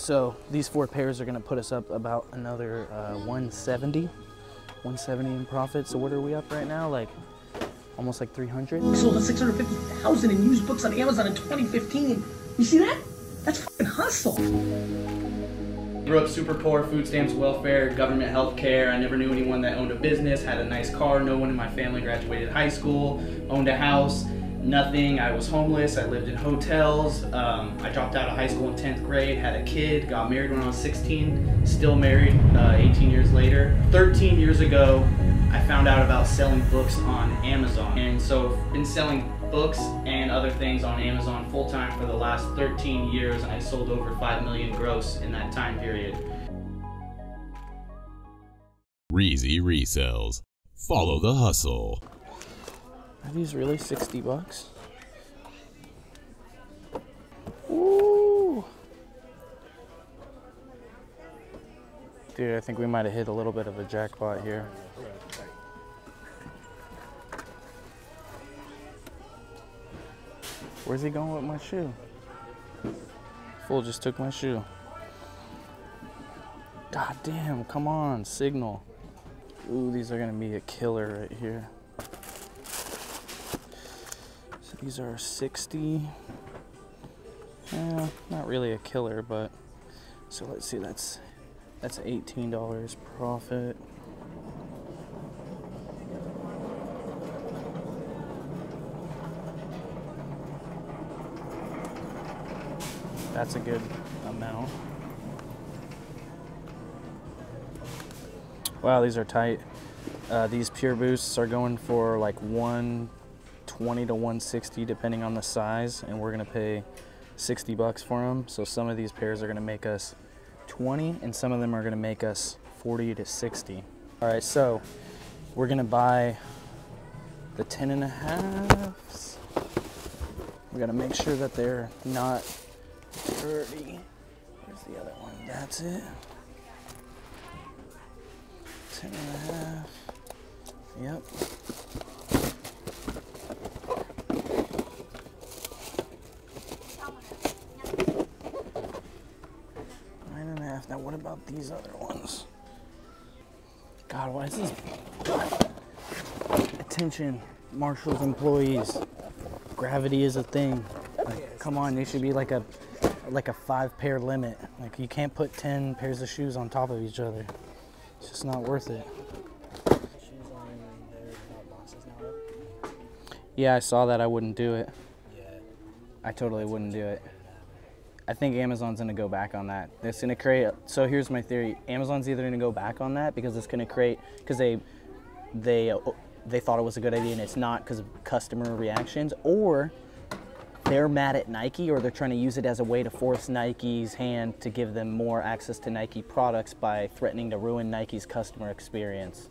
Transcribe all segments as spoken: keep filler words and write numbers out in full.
So these four pairs are going to put us up about another uh, one seventy, one seventy in profit. So what are we up right now? Like almost like three hundred. We sold six hundred fifty thousand in used books on Amazon in twenty fifteen. You see that? That's fucking hustle. Grew up super poor, food stamps, welfare, government health care. I never knew anyone that owned a business, had a nice car. No one in my family graduated high school, owned a house, nothing. I was homeless. I lived in hotels. Um, I dropped out of high school in tenth grade, had a kid, got married when I was sixteen, still married uh, eighteen years later. thirteen years ago, I found out about selling books on Amazon. And so I've been selling books and other things on Amazon full-time for the last thirteen years, and I sold over five million gross in that time period. Reezy Resells. Follow the hustle. Are these really sixty bucks? Ooh. Dude, I think we might have hit a little bit of a jackpot here. Where's he going with my shoe? Fool just took my shoe. God damn, come on, signal. Ooh, these are gonna be a killer right here. So these are sixty. Eh, not really a killer, but so let's see, that's that's eighteen dollars profit. That's a good amount. Wow, these are tight. Uh, these Pure Boosts are going for like one twenty to one sixty depending on the size, and we're gonna pay sixty bucks for them. So some of these pairs are gonna make us twenty, and some of them are gonna make us forty to sixty. All right, so we're gonna buy the ten and a halves. We gotta make sure that they're not thirty. Where's the other one? That's it. Ten and a half. Yep. Nine and a half. Now what about these other ones? God, why is this? Attention, Marshall's employees. Gravity is a thing. Like, come on, they should be like a like a five pair limit. Like you can't put ten pairs of shoes on top of each other. It's just not worth it. Yeah, I saw that. I wouldn't do it. I totally wouldn't do it. I think Amazon's gonna go back on that. It's gonna create, so here's my theory. Amazon's either gonna go back on that because it's gonna create, because they, they, they thought it was a good idea and it's not because of customer reactions, or they're mad at Nike, or they're trying to use it as a way to force Nike's hand to give them more access to Nike products by threatening to ruin Nike's customer experience.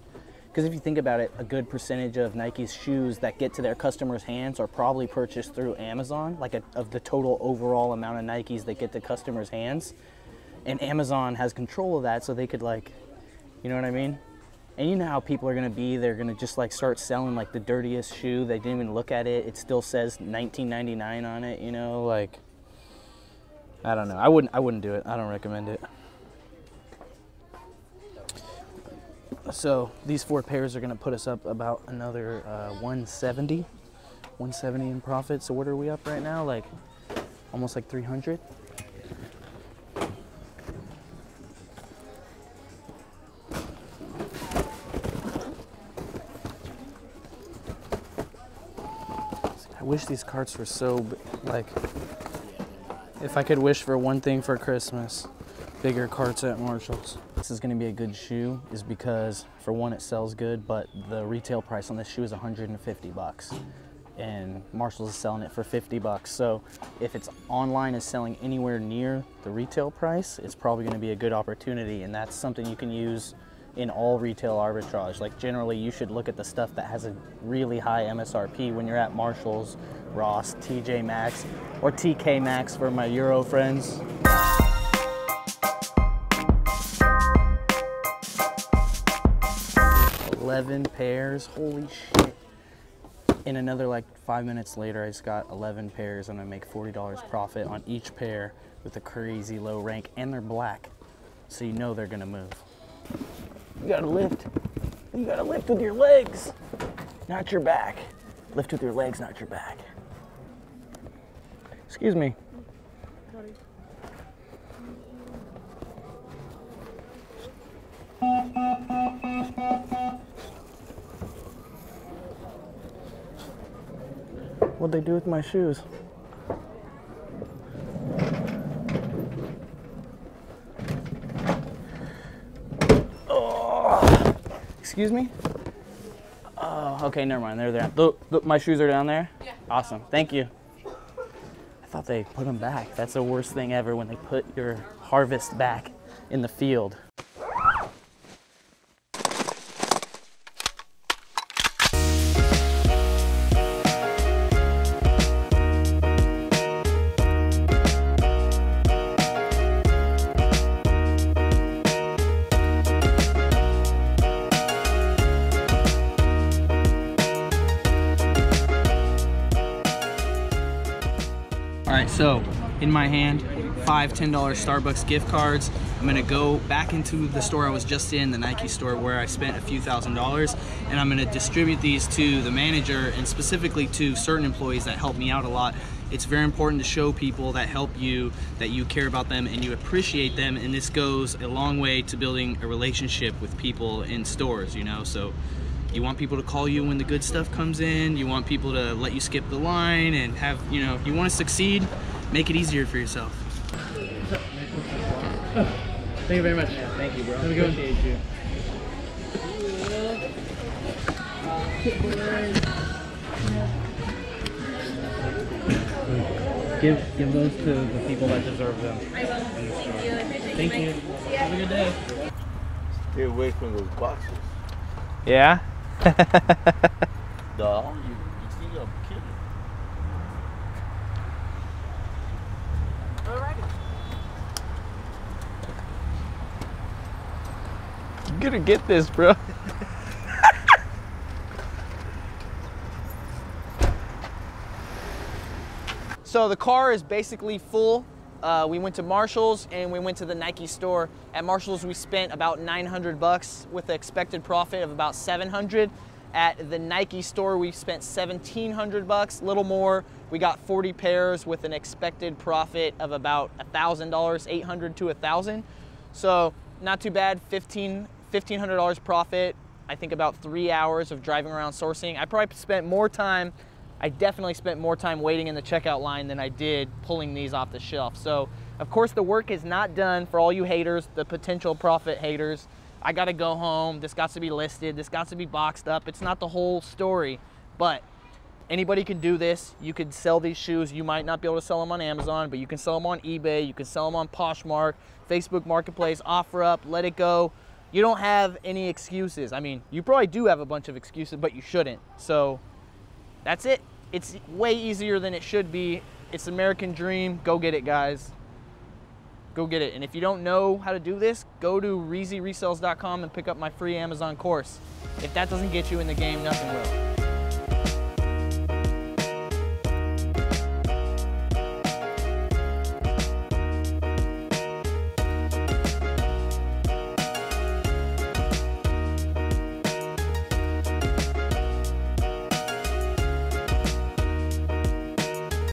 Because if you think about it, a good percentage of Nike's shoes that get to their customers' hands are probably purchased through Amazon, like a, of the total overall amount of Nikes that get to customers' hands. And Amazon has control of that, so they could, like, you know what I mean? And you know how people are gonna be, they're gonna just like start selling like the dirtiest shoe, they didn't even look at it, it still says nineteen ninety-nine on it, you know, like, I don't know, I wouldn't, I wouldn't do it, I don't recommend it. So these four pairs are gonna put us up about another uh, one seventy, one seventy in profit. So what are we up right now? Like almost like three hundred. I wish these carts were so, like, if I could wish for one thing for Christmas, bigger carts at Marshall's. This is gonna be a good shoe is because, for one, it sells good, but the retail price on this shoe is one hundred fifty bucks. And Marshall's is selling it for fifty bucks. So if it's online is selling anywhere near the retail price, it's probably gonna be a good opportunity, and that's something you can use in all retail arbitrage. Like generally you should look at the stuff that has a really high M S R P when you're at Marshall's, Ross, T J Maxx, or T K Maxx for my Euro friends. eleven pairs, holy shit. In another like five minutes later, I just got eleven pairs. I'm gonna make forty dollars profit on each pair with a crazy low rank, and they're black, so you know they're gonna move. You gotta lift. You gotta lift with your legs, not your back. Lift with your legs, not your back. Excuse me. Sorry. What'd they do with my shoes? Oh, excuse me? Oh, okay, never mind. They're there. Look, look, my shoes are down there? Yeah. Awesome. Thank you. I thought they put them back. That's the worst thing ever, when they put your harvest back in the field. So, in my hand, five ten dollar Starbucks gift cards. I'm gonna go back into the store I was just in, the Nike store, where I spent a few thousand dollars, and I'm gonna distribute these to the manager and specifically to certain employees that helped me out a lot. It's very important to show people that help you, that you care about them and you appreciate them, and this goes a long way to building a relationship with people in stores, you know, so. You want people to call you when the good stuff comes in. You want people to let you skip the line and have, you know, if you want to succeed, make it easier for yourself. Thank you very much. Yeah, thank you, bro. Have a good one. Appreciate you. Give, give those to the people that deserve them. I will. Thank you. I appreciate thank you. you. Have a good day. Stay away from those boxes. Yeah? No, you, you think I'm kidding. Alrighty. You gotta get this, bro. So the car is basically full. Uh, we went to Marshall's and we went to the Nike store. At Marshall's we spent about nine hundred bucks with an expected profit of about seven hundred. At the Nike store we spent seventeen hundred bucks, a little more. We got forty pairs with an expected profit of about a thousand dollars, eight hundred to a thousand. So not too bad, fifteen hundred dollars profit. I think about three hours of driving around sourcing. I probably spent more time I definitely spent more time waiting in the checkout line than I did pulling these off the shelf. So, of course, the work is not done for all you haters, the potential profit haters. I gotta go home, this got to be listed, this got to be boxed up. It's not the whole story, but anybody can do this. You could sell these shoes. You might not be able to sell them on Amazon, but you can sell them on eBay, you can sell them on Poshmark, Facebook Marketplace, OfferUp, Let It Go. You don't have any excuses. I mean, you probably do have a bunch of excuses, but you shouldn't. So, that's it. It's way easier than it should be. It's the American dream. Go get it, guys. Go get it. And if you don't know how to do this, go to Reezy Resells dot com and pick up my free Amazon course. If that doesn't get you in the game, nothing will.